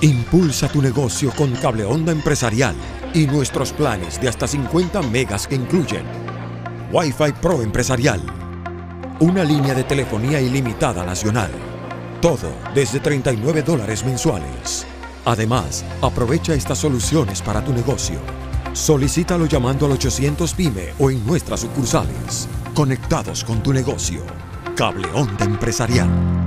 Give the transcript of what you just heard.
Impulsa tu negocio con Cable Onda Empresarial y nuestros planes de hasta 50 megas que incluyen Wi-Fi Pro Empresarial, una línea de telefonía ilimitada nacional, todo desde $39 mensuales. Además, aprovecha estas soluciones para tu negocio. Solicítalo llamando al 800 PYME o en nuestras sucursales. Conectados con tu negocio. Cable Onda Empresarial.